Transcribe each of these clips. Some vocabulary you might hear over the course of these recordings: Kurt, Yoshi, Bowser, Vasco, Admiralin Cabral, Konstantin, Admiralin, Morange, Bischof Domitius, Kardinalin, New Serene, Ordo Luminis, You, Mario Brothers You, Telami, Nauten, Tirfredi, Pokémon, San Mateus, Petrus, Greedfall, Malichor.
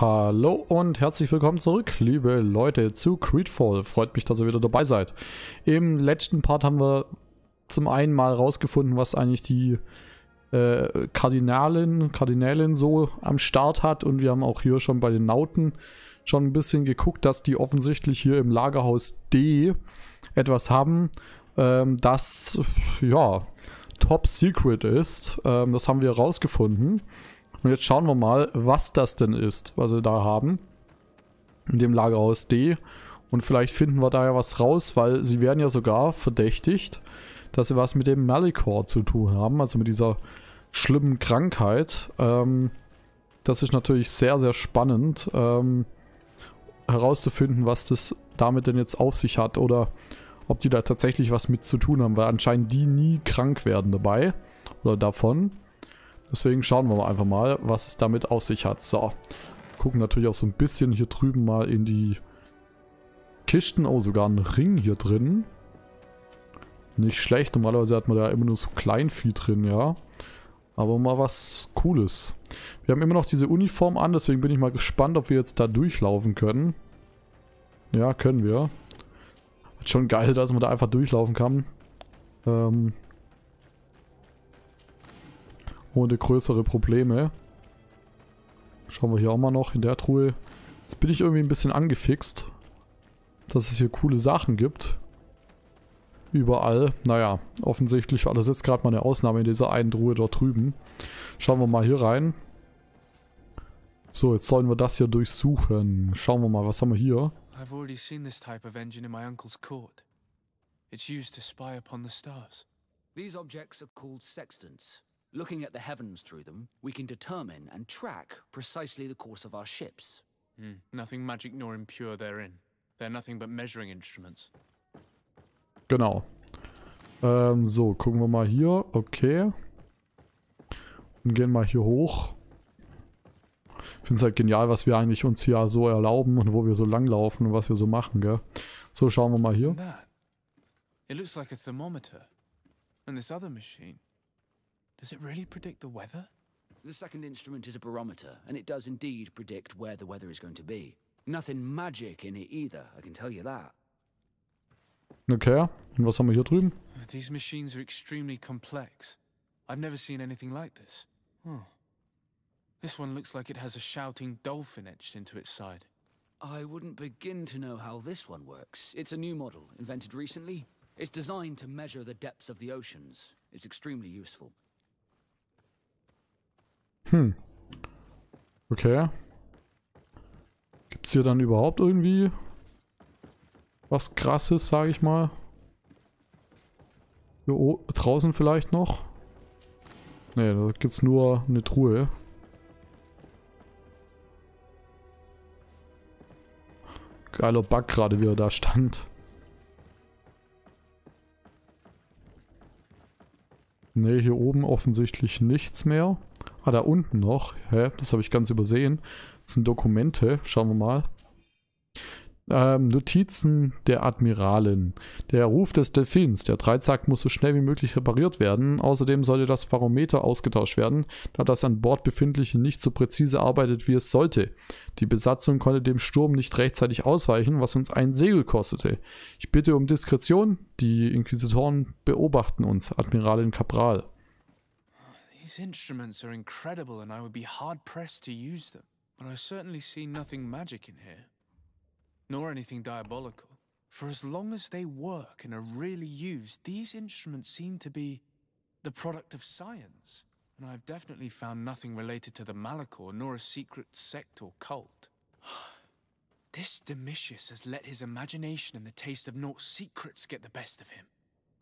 Hallo und herzlich willkommen zurück, liebe Leute, zu Greedfall. Freut mich, dass ihr wieder dabei seid. Im letzten Part haben wir zum einen mal rausgefunden, was eigentlich die Kardinalin so am Start hat. Und wir haben auch hier schon bei den Nauten schon ein bisschen geguckt, dass die offensichtlich hier im Lagerhaus D etwas haben, das, ja, top secret ist. Das haben wir rausgefunden. Und jetzt schauen wir mal, was das denn ist, was wir da haben. In dem Lagerhaus D. Und vielleicht finden wir da ja was raus, weil sie werden ja sogar verdächtigt, dass sie was mit dem Malichor zu tun haben. Also mit dieser schlimmen Krankheit. Das ist natürlich sehr, sehr spannend, herauszufinden, was das damit denn jetzt auf sich hat. Oder ob die da tatsächlich was mit zu tun haben, weil anscheinend die nie krank werden dabei. Oder davon. Deswegen schauen wir mal einfach mal, was es damit auf sich hat. So, gucken natürlich auch so ein bisschen hier drüben mal in die Kisten. Oh, sogar ein Ring hier drin. Nicht schlecht, normalerweise hat man da immer nur so Kleinvieh drin, ja. Aber mal was Cooles. Wir haben immer noch diese Uniform an, deswegen bin ich mal gespannt, ob wir jetzt da durchlaufen können. Ja, können wir. Ist schon geil, dass man da einfach durchlaufen kann. Ohne größere Probleme. Schauen wir hier auch mal noch in der Truhe. Jetzt bin ich irgendwie ein bisschen angefixt, dass es hier coole Sachen gibt. Überall. Naja, offensichtlich war das jetzt gerade mal eine Ausnahme in dieser einen Truhe dort drüben. Schauen wir mal hier rein. So, jetzt sollen wir das hier durchsuchen. Schauen wir mal, was haben wir hier? I've already seen this type of engine in my uncle's court. It's used to spy upon the stars. These objects are called sextants. Looking at the heavens through them, we can determine and track precisely the course of our ships. Nothing magic nor impure therein. They're nothing but measuring instruments. Genau. So, gucken wir mal hier. Okay. Und gehen mal hier hoch. Ich finde es halt genial, was wir eigentlich uns hier so erlauben und wo wir so langlaufen und was wir so machen, gell? So, schauen wir mal hier. It looks like a thermometer. And this other machine. Does it really predict the weather? The second instrument is a barometer, and it does indeed predict where the weather is going to be. Nothing magic in it either, I can tell you that. Okay, und was haben wir hier drüben? These machines are extremely complex. I've never seen anything like this. Oh. This one looks like it has a shouting dolphin etched into its side. I wouldn't begin to know how this one works. It's a new model, invented recently. It's designed to measure the depths of the oceans. It's extremely useful. Okay. Gibt's hier dann überhaupt irgendwie was Krasses, sage ich mal? Hier draußen vielleicht noch? Ne, da gibt's nur eine Truhe. Geiler Bug gerade, wie er da stand. Ne, hier oben offensichtlich nichts mehr. Ah, da unten noch. Hä? Das habe ich ganz übersehen. Das sind Dokumente. Schauen wir mal. Notizen der Admiralin. Der Ruf des Delfins. Der Dreizack muss so schnell wie möglich repariert werden. Außerdem sollte das Barometer ausgetauscht werden, da das an Bord Befindliche nicht so präzise arbeitet, wie es sollte. Die Besatzung konnte dem Sturm nicht rechtzeitig ausweichen, was uns ein Segel kostete. Ich bitte um Diskretion. Die Inquisitoren beobachten uns. Admiralin Cabral. These instruments are incredible, and I would be hard-pressed to use them. But I certainly see nothing magic in here, nor anything diabolical. For as long as they work and are really used, these instruments seem to be the product of science. And I've definitely found nothing related to the Malichor, nor a secret sect or cult. This Domitius has let his imagination and the taste of naught secrets get the best of him.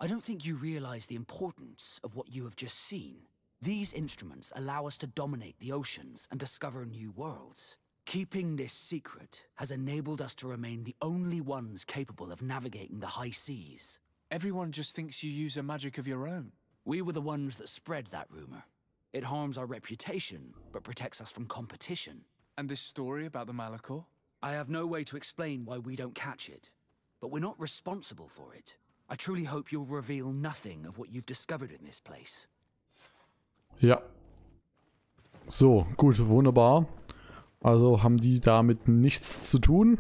I don't think you realize the importance of what you have just seen. These instruments allow us to dominate the oceans and discover new worlds. Keeping this secret has enabled us to remain the only ones capable of navigating the high seas. Everyone just thinks you use a magic of your own. We were the ones that spread that rumor. It harms our reputation, but protects us from competition. And this story about the Malichor? I have no way to explain why we don't catch it, but we're not responsible for it. I truly hope you'll reveal nothing of what you've discovered in this place. Ja. So, gut, wunderbar. Also haben die damit nichts zu tun.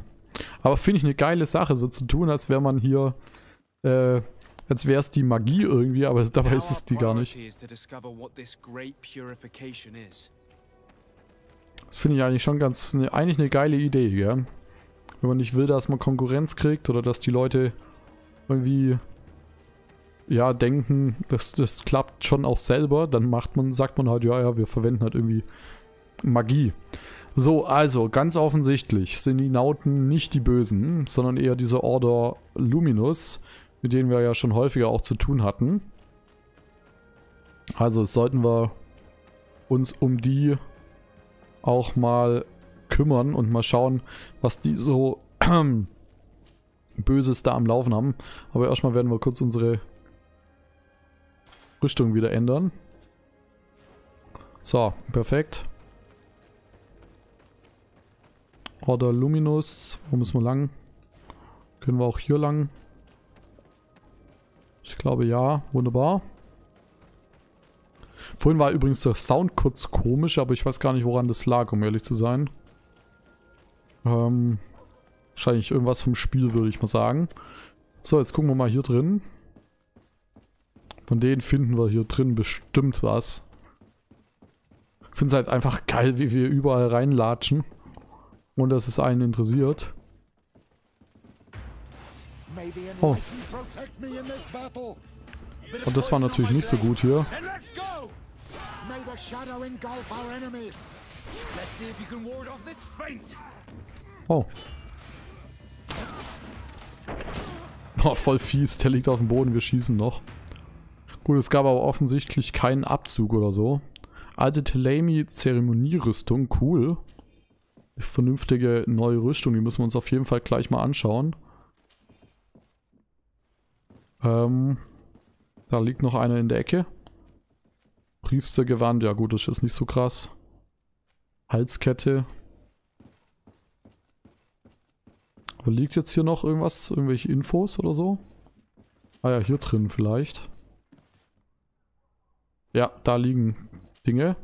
Aber finde ich eine geile Sache, so zu tun, als wäre man hier, als wäre es die Magie irgendwie, aber dabei ist es die gar nicht. Das finde ich eigentlich schon ganz, eigentlich eine geile Idee, gell? Wenn man nicht will, dass man Konkurrenz kriegt oder dass die Leute irgendwie, ja, denken, das klappt schon auch selber, dann macht man, sagt man halt, ja, wir verwenden halt irgendwie Magie. So, also, ganz offensichtlich sind die Nauten nicht die Bösen, sondern eher dieser Ordo Luminus, mit denen wir ja schon häufiger auch zu tun hatten. Also sollten wir uns um die auch mal kümmern und mal schauen, was die so Böses da am Laufen haben. Aber erstmal werden wir kurz unsere Rüstung wieder ändern. So, perfekt. Order Luminus, wo müssen wir lang? Können wir auch hier lang? Ich glaube ja, wunderbar. Vorhin war übrigens der Sound kurz komisch, aber ich weiß gar nicht, woran das lag, um ehrlich zu sein. Wahrscheinlich irgendwas vom Spiel, würde ich mal sagen. So, jetzt gucken wir mal hier drin. Von denen finden wir hier drin bestimmt was. Ich finde es halt einfach geil, wie wir überall reinlatschen. Und dass es einen interessiert. Oh. Und das war natürlich nicht so gut hier. Oh. Oh, voll fies. Der liegt auf dem Boden. Wir schießen noch. Gut, es gab aber offensichtlich keinen Abzug oder so. Alte Telami-Zeremonierüstung. Cool. Vernünftige neue Rüstung, die müssen wir uns auf jeden Fall gleich mal anschauen. Da liegt noch einer in der Ecke. Priestergewand, ja gut, das ist nicht so krass. Halskette. Aber liegt jetzt hier noch irgendwas, irgendwelche Infos oder so? Ah ja, hier drin vielleicht. Ja, da liegen Dinge.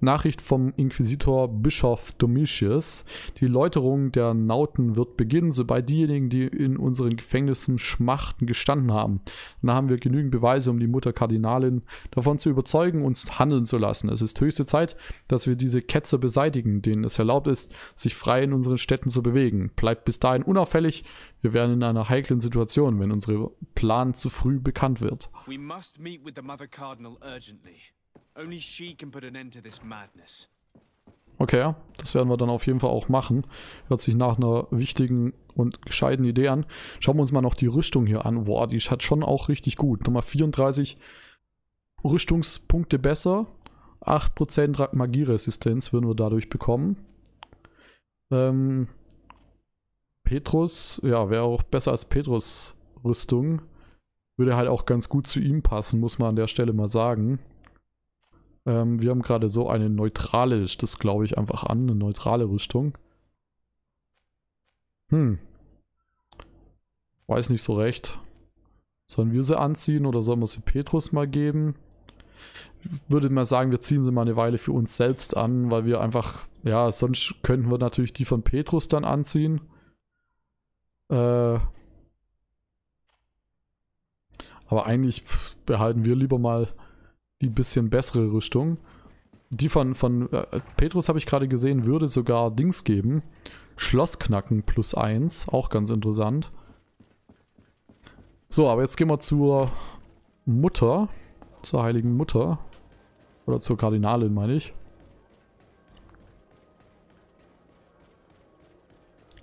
Nachricht vom Inquisitor Bischof Domitius. Die Läuterung der Nauten wird beginnen, sobald diejenigen, die in unseren Gefängnissen schmachten, gestanden haben. Dann haben wir genügend Beweise, um die Mutter Kardinalin davon zu überzeugen, uns handeln zu lassen. Es ist höchste Zeit, dass wir diese Ketzer beseitigen, denen es erlaubt ist, sich frei in unseren Städten zu bewegen. Bleibt bis dahin unauffällig. Wir wären in einer heiklen Situation, wenn unser Plan zu früh bekannt wird. We must meet with the Mother Cardinal urgently. Only she can put an end to this madness. Okay, das werden wir dann auf jeden Fall auch machen. Hört sich nach einer wichtigen und gescheiten Idee an. Schauen wir uns mal noch die Rüstung hier an. Boah, die hat schon auch richtig gut. Nochmal 34 Rüstungspunkte besser. 8% Magieresistenz würden wir dadurch bekommen. Petrus, ja, wäre auch besser als Petrus Rüstung. Würde halt auch ganz gut zu ihm passen, muss man an der Stelle mal sagen. Wir haben gerade so eine neutrale, das glaube ich einfach an, eine neutrale Rüstung. Weiß nicht so recht. Sollen wir sie anziehen oder sollen wir sie Petrus mal geben? Ich würde mal sagen, wir ziehen sie mal eine Weile für uns selbst an, weil wir einfach, ja, sonst könnten wir natürlich die von Petrus dann anziehen. Aber eigentlich behalten wir lieber mal die bisschen bessere Rüstung. Die von Petrus habe ich gerade gesehen, würde sogar Dings geben. Schlossknacken +1. Auch ganz interessant. So, aber jetzt gehen wir zur Mutter. Zur heiligen Mutter. Oder zur Kardinalin, meine ich.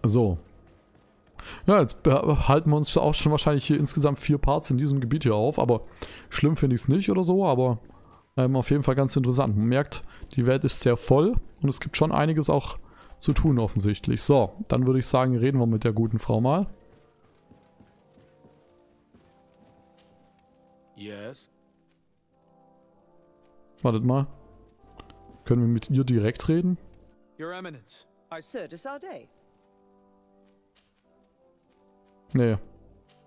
So. Ja, jetzt halten wir uns auch schon wahrscheinlich hier insgesamt 4 Parts in diesem Gebiet hier auf, aber schlimm finde ich es nicht oder so, aber auf jeden Fall ganz interessant. Man merkt, die Welt ist sehr voll und es gibt schon einiges auch zu tun offensichtlich. So, dann würde ich sagen, reden wir mit der guten Frau mal. Yes. Wartet mal. Können wir mit ihr direkt reden? Your Eminence, I service our day. Nee.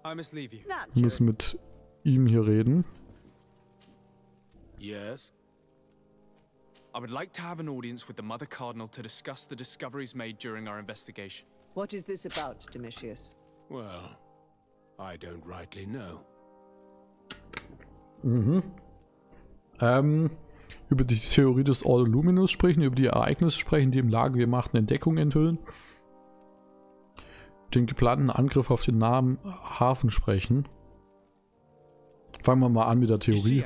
Wir müssen mit ihm hier reden. Yes. I would like to have an audience with the Mother Cardinal to discuss the discoveries made during our investigation. What is this about, Domitius? Well, I don't rightly know. Mhm. Über die Theorie des Ordo Luminis sprechen, über die Ereignisse sprechen, die im Lager wir machten Entdeckungen enthüllen. Den geplanten Angriff auf den nahen Hafen sprechen. Fangen wir mal an mit der Theorie.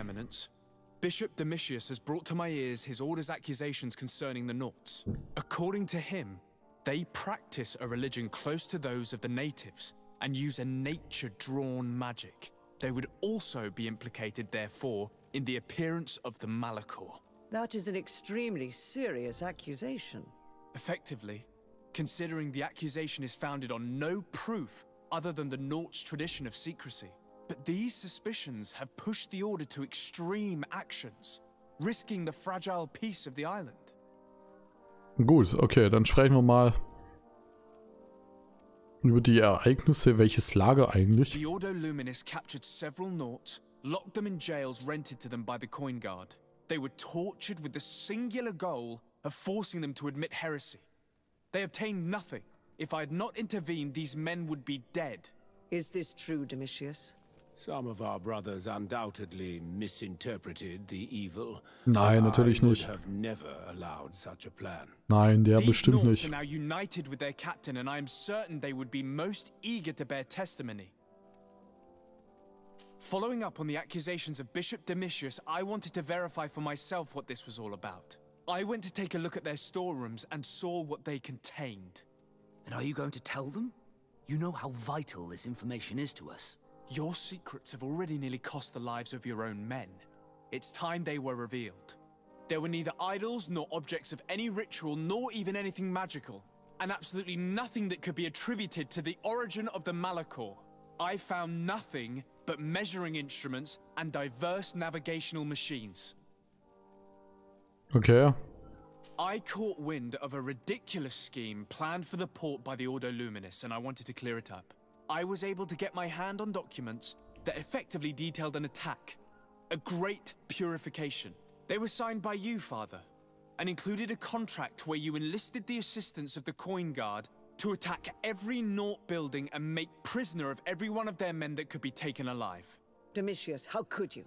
Bishop Domitius has brought to my ears his order's accusations concerning the Norts. According to him, they practice a religion close to those of the natives and use a nature-drawn magic. They would also be implicated, therefore, in the appearance of the Malichor. That is an extremely serious accusation. Effectively, considering the accusation is founded on no proof other than the Nort's tradition of secrecy. But these suspicions have pushed the Order to extreme actions, risking the fragile peace of the island. Gut, okay, dann sprechen wir mal über die Ereignisse. Welches Lager eigentlich? The Ordo Luminis captured several Norts, locked them in jails rented to them by the coin guard. They were tortured with the singular goal of forcing them to admit heresy. They obtained nothing. If I had not intervened, these men would be dead. Is this true, Domitius? Some of our brothers undoubtedly misinterpreted the evil. Nein, natürlich nicht. Have never allowed such a plan. Nein, der bestimmt nicht. These Norts are now united with their captain, and I am certain they would be most eager to bear testimony. Following up on the accusations of Bishop Domitius, I wanted to verify for myself what this was all about. I went to take a look at their storerooms and saw what they contained. And are you going to tell them? You know how vital this information is to us. Your secrets have already nearly cost the lives of your own men. It's time they were revealed. There were neither idols nor objects of any ritual, nor even anything magical, and absolutely nothing that could be attributed to the origin of the Malichor. I found nothing but measuring instruments and diverse navigational machines. Okay. I caught wind of a ridiculous scheme planned for the port by the Ordo Luminis, and I wanted to clear it up. I was able to get my hand on documents that effectively detailed an attack, a great purification. They were signed by you, Father, and included a contract where you enlisted the assistance of the coin guard to attack every Nort building and make prisoner of every one of their men that could be taken alive. Domitius, how could you?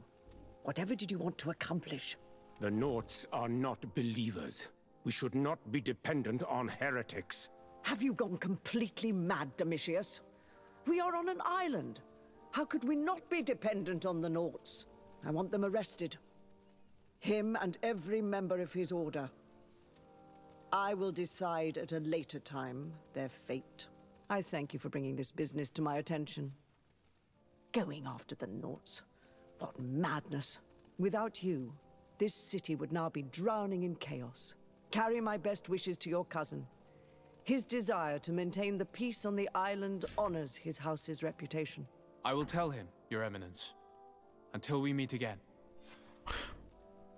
Whatever did you want to accomplish? The Norts are not believers. We should not be dependent on heretics. Have you gone completely mad, Domitius? We are on an island. How could we not be dependent on the Norts? I want them arrested. Him and every member of his order. I will decide at a later time their fate. I thank you for bringing this business to my attention. Going after the Norts. What madness. Without you, this city would now be drowning in chaos. Carry my best wishes to your cousin. His desire to maintain the peace on the island honors his house's reputation. I will tell him, Your Eminence. Until we meet again.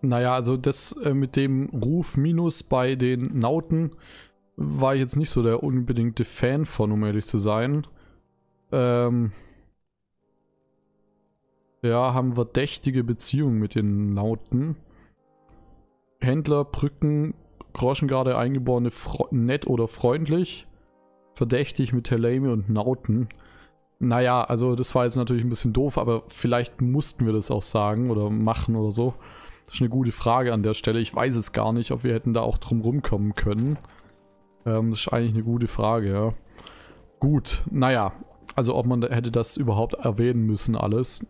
Naja, also das mit dem Ruf minus bei den Nauten war ich jetzt nicht so der unbedingte Fan von, um ehrlich zu sein. Ja, haben verdächtige Beziehungen mit den Nauten. Händler, Brücken, Groschengarde, Eingeborene, nett oder freundlich, verdächtig mit Telami und Nauten. Naja, also das war jetzt natürlich ein bisschen doof, aber vielleicht mussten wir das auch sagen oder machen oder so. Das ist eine gute Frage an der Stelle. Ich weiß es gar nicht, ob wir hätten da auch drum rumkommen können. Das ist eigentlich eine gute Frage, ja. Gut, naja, also ob man da, hätte das überhaupt erwähnen müssen alles,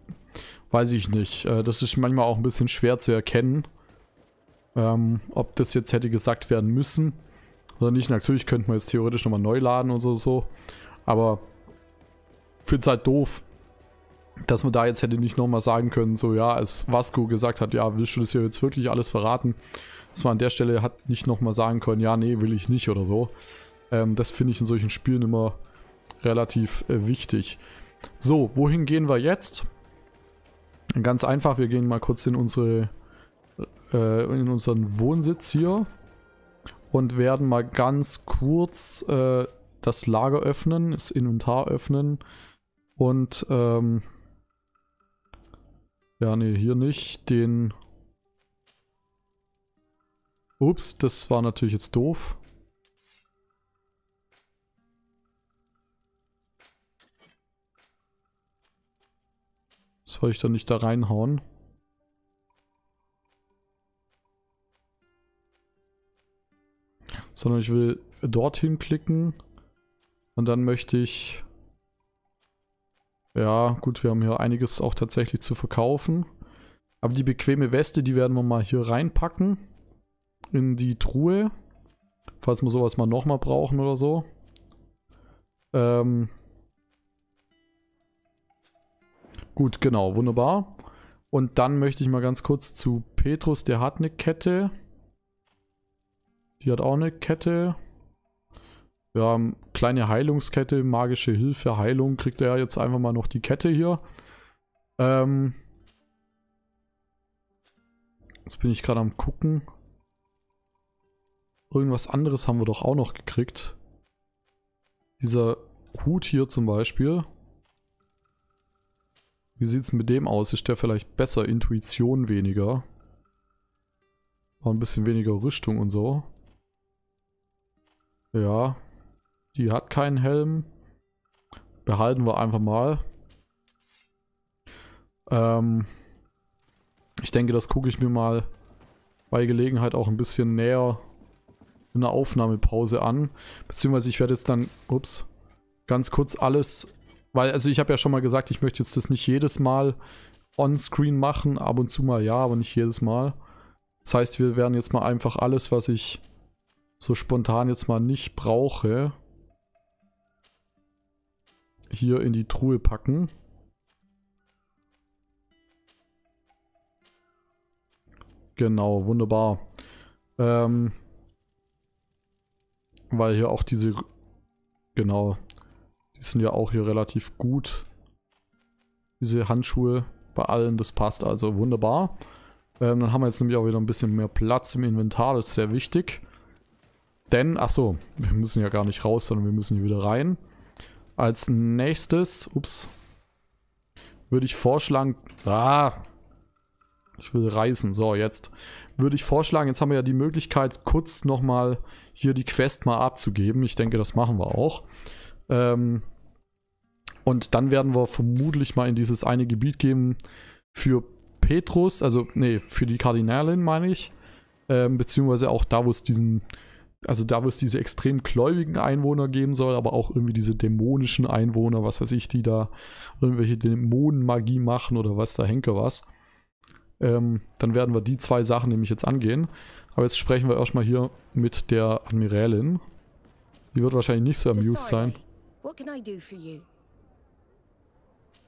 weiß ich nicht. Das ist manchmal auch ein bisschen schwer zu erkennen. Ob das jetzt hätte gesagt werden müssen oder nicht. Natürlich könnte man jetzt theoretisch nochmal neu laden oder so. Aber ich finde es halt doof, dass man da jetzt hätte nicht nochmal sagen können, so ja, als Vasco gesagt hat, ja, willst du das hier jetzt wirklich alles verraten? Dass man an der Stelle hat nicht nochmal sagen können, ja, nee, will ich nicht oder so. Das finde ich in solchen Spielen immer relativ wichtig. So, wohin gehen wir jetzt? Ganz einfach, wir gehen mal kurz in unsere... in unseren Wohnsitz hier und werden mal ganz kurz das Lager öffnen, das Inventar öffnen und ja, nee, hier nicht, den Ups, das war natürlich jetzt doof. Das wollte ich doch nicht da reinhauen. Sondern ich will dorthin klicken. Und dann möchte ich... Ja, gut, wir haben hier einiges auch tatsächlich zu verkaufen. Aber die bequeme Weste, die werden wir mal hier reinpacken. In die Truhe. Falls wir sowas mal nochmal brauchen oder so. Gut, genau, wunderbar. Und dann möchte ich mal ganz kurz zu Petrus, der hat eine Kette. Die hat auch eine Kette. Wir haben kleine Heilungskette, magische Hilfe, Heilung. Kriegt er jetzt einfach mal noch die Kette hier. Jetzt bin ich gerade am Gucken. Irgendwas anderes haben wir doch auch noch gekriegt. Dieser Hut hier zum Beispiel. Wie sieht es mit dem aus? Ist der vielleicht besser? Intuition weniger. War ein bisschen weniger Rüstung und so. Ja. Die hat keinen Helm. Behalten wir einfach mal. Ich denke, das gucke ich mir mal bei Gelegenheit auch ein bisschen näher in der Aufnahmepause an. Beziehungsweise ich werde jetzt dann... Ups. Ganz kurz alles... Weil, also ich habe ja schon mal gesagt, ich möchte jetzt das nicht jedes Mal on-screen machen. Ab und zu mal ja, aber nicht jedes Mal. Das heißt, wir werden jetzt mal einfach alles, was ich so spontan jetzt mal nicht brauche, hier in die Truhe packen. Genau, wunderbar. Weil hier auch diese... Genau... Die sind ja auch hier relativ gut. Diese Handschuhe bei allen, das passt also wunderbar. Dann haben wir jetzt nämlich auch wieder ein bisschen mehr Platz im Inventar, das ist sehr wichtig. Denn, achso, wir müssen ja gar nicht raus, sondern wir müssen hier wieder rein. Als nächstes, ups, würde ich vorschlagen, ich will reisen, so jetzt. Würde ich vorschlagen, jetzt haben wir ja die Möglichkeit, kurz nochmal hier die Quest mal abzugeben. Ich denke, das machen wir auch. Und dann werden wir vermutlich mal in dieses eine Gebiet gehen für Petrus, also nee, für die Kardinalin meine ich, beziehungsweise auch da, wo es diesen, also da, wo es diese extrem gläubigen Einwohner geben soll, aber auch irgendwie diese dämonischen Einwohner, was weiß ich, die da irgendwelche Dämonenmagie machen oder was da Henker was. Dann werden wir die zwei Sachen nämlich jetzt angehen. Aber jetzt sprechen wir erstmal hier mit der Admiralin. Die wird wahrscheinlich nicht so amused sein. What can I do for you?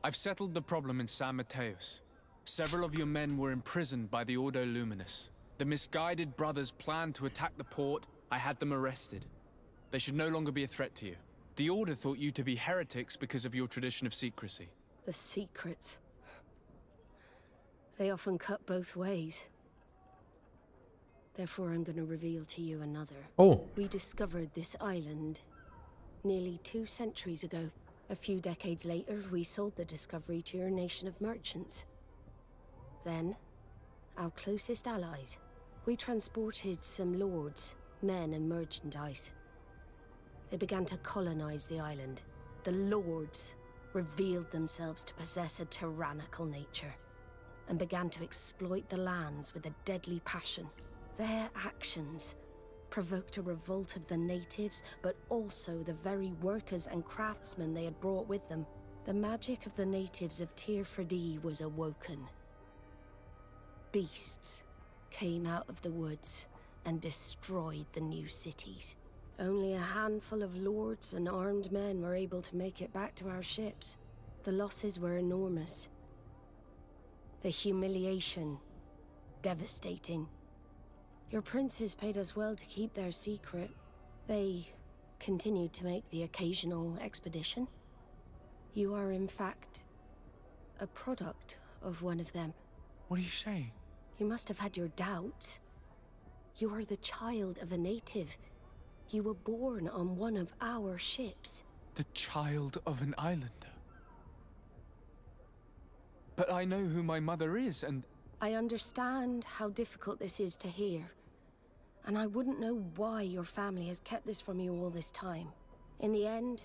I've settled the problem in San Mateus. Several of your men were imprisoned by the Ordo Luminis. The misguided brothers planned to attack the port. I had them arrested. They should no longer be a threat to you. The Order thought you to be heretics because of your tradition of secrecy. The secrets. They often cut both ways. Therefore, I'm going to reveal to you another. Oh. We discovered this island nearly 2 centuries ago. A few decades later, we sold the discovery to your nation of merchants. Then, our closest allies, we transported some lords, men and merchandise. They began to colonize the island. The lords revealed themselves to possess a tyrannical nature and began to exploit the lands with a deadly passion. Their actions provoked a revolt of the natives, but also the very workers and craftsmen they had brought with them. The magic of the natives of Tirfredi was awoken. Beasts came out of the woods and destroyed the new cities. Only a handful of lords and armed men were able to make it back to our ships. The losses were enormous. The humiliation, devastating. Your princes paid us well to keep their secret. They continued to make the occasional expedition. You are, in fact, a product of one of them. What are you saying? You must have had your doubts. You are the child of a native. You were born on one of our ships. The child of an islander? But I know who my mother is, and... I understand how difficult this is to hear. and I wouldn't know why your family has kept this from you all this time. In the end,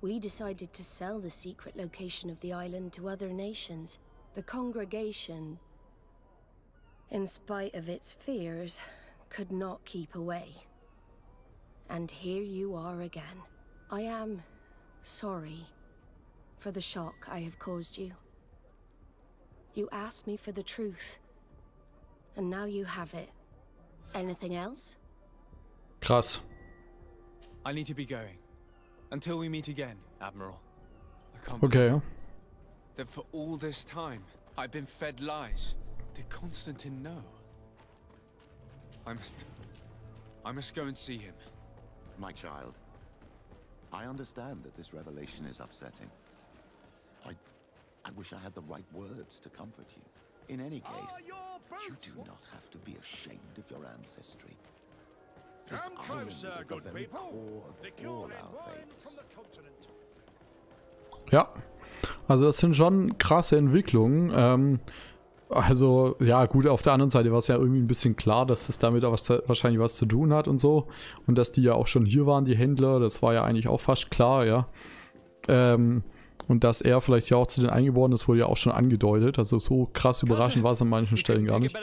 we decided to sell the secret location of the island to other nations. The congregation, in spite of its fears, could not keep away. And here you are again. I am sorry for the shock I have caused you. You asked me for the truth, and now you have it. Anything else? Krass. I need to be going. Until we meet again, Admiral. Okay. That for all this time, I've been fed lies. Did Konstantin know? I must go and see him. My child, I understand that this revelation is upsetting. I wish I had the right words to comfort you. In any case, you do not have to be ashamed of your ancestry. This island is at the very core of all our fates. Ja, also das sind schon krasse Entwicklungen. Also, ja gut, auf der anderen Seite war es ja irgendwie ein bisschen klar, dass es damit auch wahrscheinlich was zu tun hat und so. Und dass die ja auch schon hier waren, die Händler, das war ja eigentlich auch fast klar, ja. Und dass er vielleicht ja auch zu den Eingeborenen, das wurde ja auch schon angedeutet. Also so krass überraschend war es an manchen Stellen gar nicht.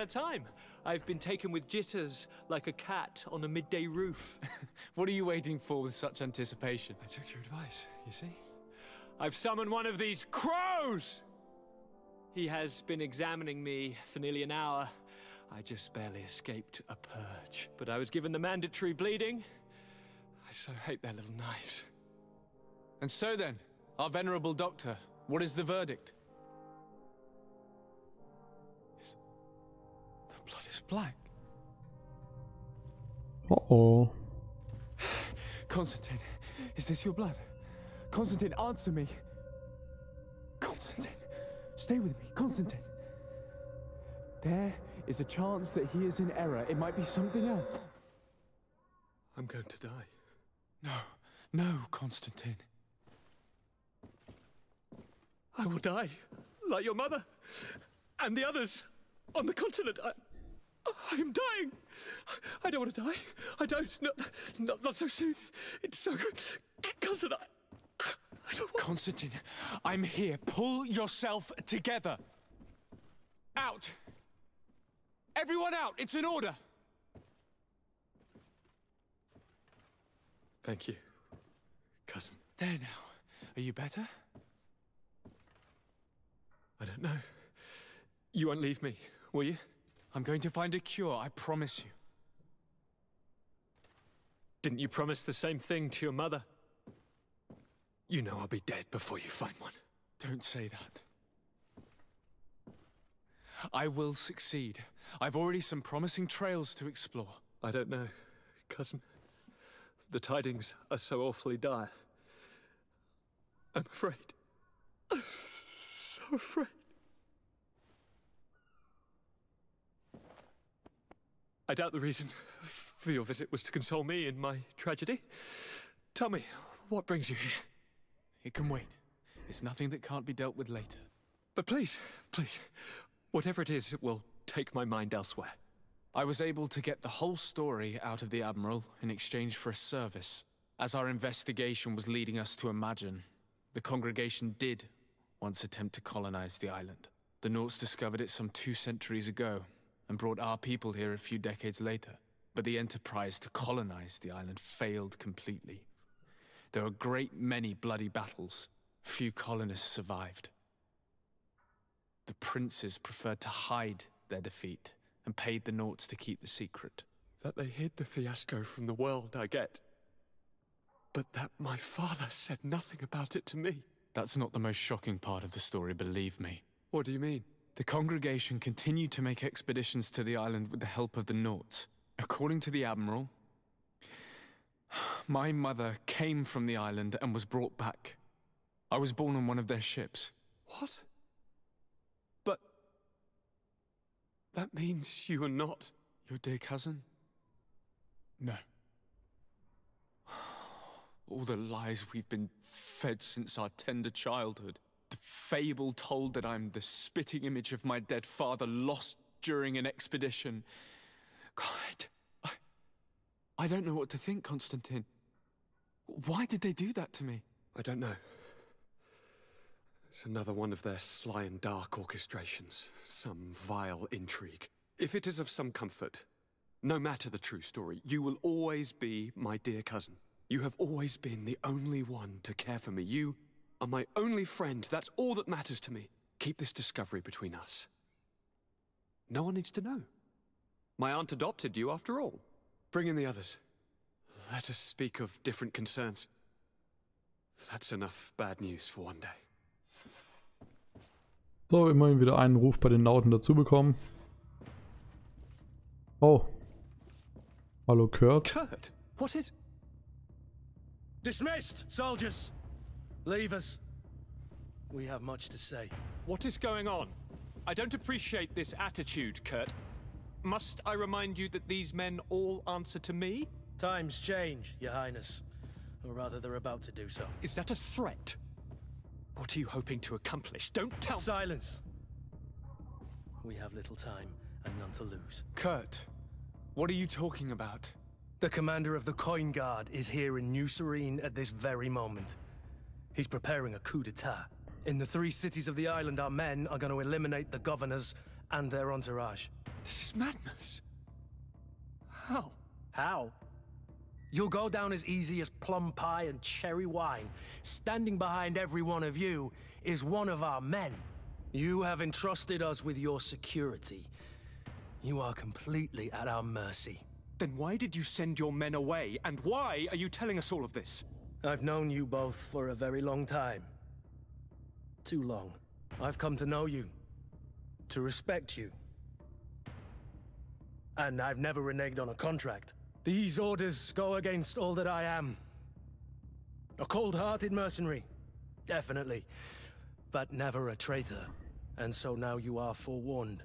I've been taken with jitters like a cat on a midday roof. What are you waiting for with such anticipation? I took your advice, you see. I've summoned one of these crows! He has been examining me for nearly an hour. I just barely escaped a purge. But I was given the mandatory bleeding. I so hate their little knives. And so then, our venerable doctor, what is the verdict? The blood is black. Uh-oh. Konstantin, is this your blood? Konstantin, answer me. Konstantin. Stay with me, Konstantin. There is a chance that he is in error. It might be something else. I'm going to die. No, no, Konstantin. I will die, like your mother and the others on the continent. I'm dying. I don't want to die. I don't. Not so soon. It's so good, Konstantin. Konstantin, I'm here. Pull yourself together. Out. Everyone out. It's an order. Thank you, cousin. There now. Are you better? I don't know. You won't leave me, will you? I'm going to find a cure, I promise you. Didn't you promise the same thing to your mother? You know I'll be dead before you find one. Don't say that. I will succeed. I've already some promising trails to explore. I don't know, cousin. The tidings are so awfully dire. I'm afraid. I'm so afraid. I doubt the reason for your visit was to console me in my tragedy. Tell me, what brings you here? It can wait. It's nothing that can't be dealt with later. But please, please, whatever it is, it will take my mind elsewhere. I was able to get the whole story out of the Admiral in exchange for a service. As our investigation was leading us to imagine, the congregation did once attempt to colonize the island. The Norts discovered it some 2 centuries ago and brought our people here a few decades later. But the enterprise to colonize the island failed completely. There are great many bloody battles. Few colonists survived. The princes preferred to hide their defeat and paid the Norts to keep the secret. That they hid the fiasco from the world, I get. But that my father said nothing about it to me. That's not the most shocking part of the story, believe me. What do you mean? The congregation continued to make expeditions to the island with the help of the Norts. According to the Admiral, my mother came from the island and was brought back. I was born on one of their ships. What? But that means you are not your dear cousin? No. All the lies we've been fed since our tender childhood. The fable told that I'm the spitting image of my dead father lost during an expedition. God, I don't know what to think, Konstantin. Why did they do that to me? I don't know. It's another one of their sly and dark orchestrations. Some vile intrigue. If it is of some comfort, no matter the true story, you will always be my dear cousin. You have always been the only one to care for me. You are my only friend. That's all that matters to me. Keep this discovery between us. No one needs to know. My aunt adopted you after all. Bring in the others. Let us speak of different concerns. That's enough bad news for one day. So, immerhin wieder einen Ruf bei den Lauten dazu bekommen. Oh. Hallo, Kurt. Kurt, what is... Dismissed, soldiers. Leave us. We have much to say. What is going on? I don't appreciate this attitude, Kurt. Must I remind you that these men all answer to me? Times change, Your Highness. Or rather, they're about to do so. Is that a threat? What are you hoping to accomplish? Don't tell- Silence! We have little time and none to lose. Kurt, what are you talking about? The commander of the Coin Guard is here in New Serene at this very moment. He's preparing a coup d'etat. In the three cities of the island, our men are going to eliminate the governors and their entourage. This is madness. How? How? You'll go down as easy as plum pie and cherry wine. Standing behind every one of you is one of our men. You have entrusted us with your security. You are completely at our mercy. Then why did you send your men away? And why are you telling us all of this? I've known you both for a very long time. Too long. I've come to know you. To respect you. And I've never reneged on a contract. These orders go against all that I am. A cold-hearted mercenary, definitely, but never a traitor. And so now you are forewarned.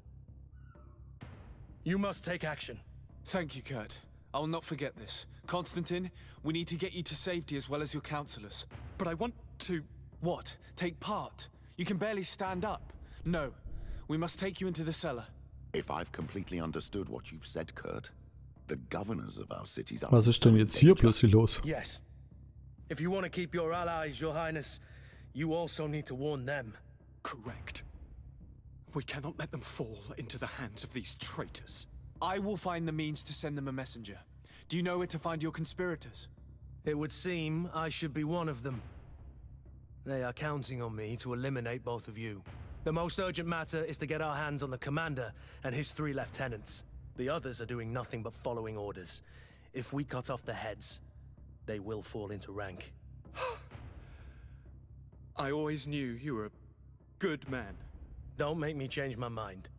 You must take action. Thank you, Kurt. I will not forget this. Konstantin, we need to get you to safety as well as your counselors. But I want to... What? Take part? You can barely stand up. No, we must take you into the cellar. If I've completely understood what you've said, Kurt, the governors of our cities are... Was ist denn jetzt hier plötzlich los? Yes. If you want to keep your allies, Your Highness, you also need to warn them. Correct. We cannot let them fall into the hands of these traitors. I will find the means to send them a messenger. Do you know where to find your conspirators? It would seem I should be one of them. They are counting on me to eliminate both of you. The most urgent matter is to get our hands on the commander and his 3 lieutenants. The others are doing nothing but following orders. If we cut off their heads, they will fall into rank. I always knew you were a good man. Don't make me change my mind.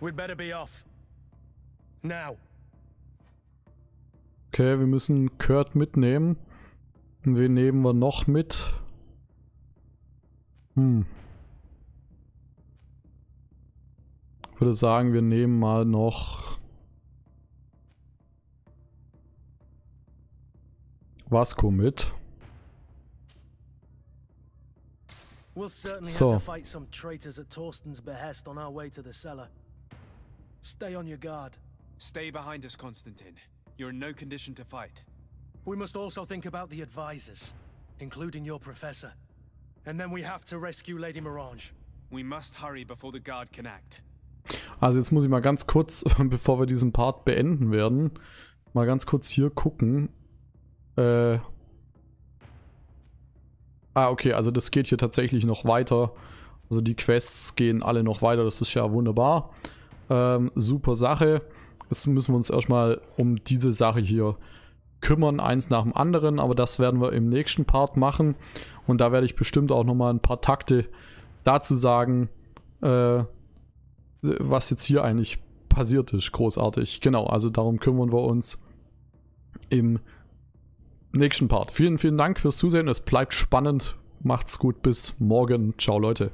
We'd better be off. Now. Okay, wir müssen Kurt mitnehmen. Wen nehmen wir noch mit? Ich würde sagen, wir nehmen mal noch Vasco mit. So. Stay on your guard. Stay behind us, Konstantin. You're in no condition to fight. We must also think about the advisors, including your professor. And then we have to rescue Lady Morange. We must hurry before the guard can act. Also jetzt muss ich mal ganz kurz, bevor wir diesen Part beenden werden, mal ganz kurz hier gucken. Okay, also das geht hier tatsächlich noch weiter. Also die Quests gehen alle noch weiter, das ist ja wunderbar. Super Sache. Jetzt müssen wir uns erstmal um diese Sache hier kümmern, eins nach dem anderen. Aber das werden wir im nächsten Part machen. Und da werde ich bestimmt auch nochmal ein paar Takte dazu sagen, was jetzt hier eigentlich passiert ist, großartig. Genau, also darum kümmern wir uns im nächsten Part. Vielen, vielen Dank fürs Zusehen. Es bleibt spannend. Macht's gut, bis morgen. Ciao, Leute.